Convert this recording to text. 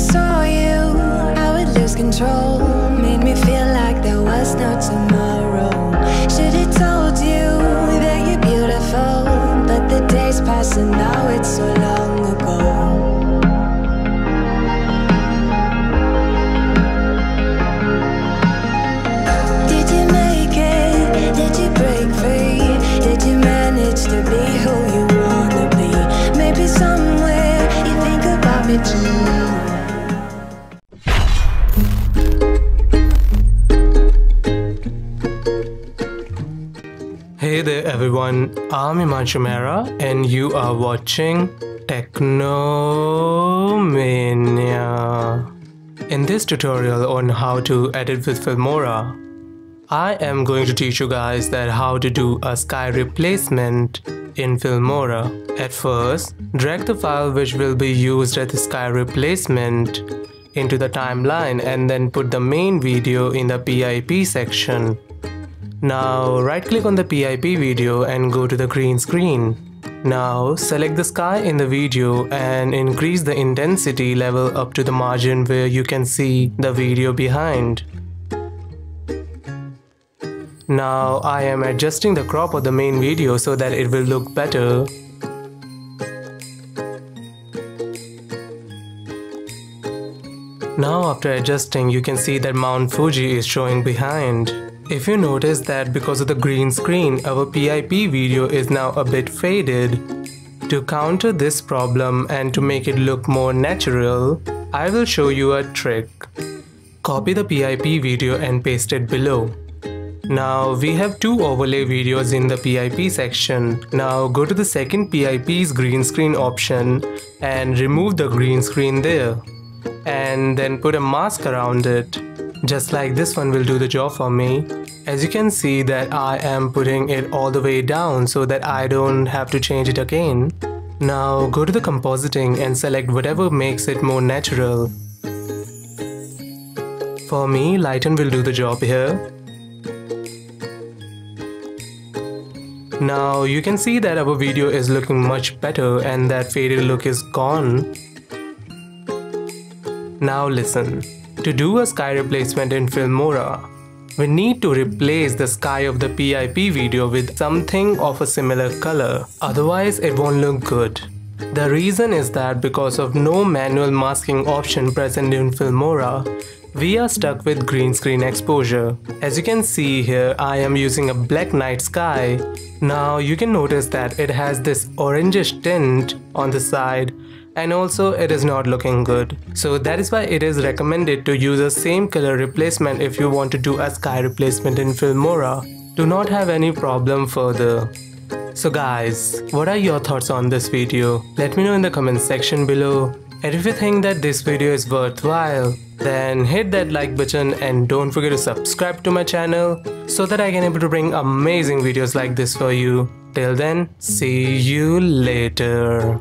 saw you, I would lose control. Made me feel like there was no tomorrow. Should've told you that you're beautiful, but the days pass and now it's so long ago. Hey there everyone, I'm Himanshu Mehra and you are watching Techno Mania. In this tutorial on how to edit with Filmora, I am going to teach you guys that how to do a sky replacement in Filmora. At first, drag the file which will be used as the sky replacement into the timeline and then put the main video in the PIP section. Now right click on the PIP video and go to the green screen. Now select the sky in the video and increase the intensity level up to the margin where you can see the video behind. Now I am adjusting the crop of the main video so that it will look better. Now after adjusting, you can see that Mount Fuji is showing behind. If you notice that because of the green screen, our PIP video is now a bit faded. To counter this problem and to make it look more natural, I will show you a trick. Copy the PIP video and paste it below. Now we have two overlay videos in the PIP section. Now go to the second PIP's green screen option and remove the green screen there. And then put a mask around it, just like this one will do the job for me. As you can see that I am putting it all the way down so that I don't have to change it again. Now go to the compositing and select whatever makes it more natural. For me, lighten will do the job here. Now you can see that our video is looking much better and that faded look is gone. Now listen, to do a sky replacement in Filmora, we need to replace the sky of the PIP video with something of a similar color, otherwise it won't look good. The reason is that because of no manual masking option present in Filmora, we are stuck with green screen exposure. As you can see here, I am using a black night sky. Now you can notice that it has this orangish tint on the side. And also it is not looking good. So that is why it is recommended to use the same color replacement if you want to do a sky replacement in Filmora. Do not have any problem further. So guys, what are your thoughts on this video? Let me know in the comment section below. And if you think that this video is worthwhile, then hit that like button and don't forget to subscribe to my channel so that I can able to bring amazing videos like this for you. Till then, see you later.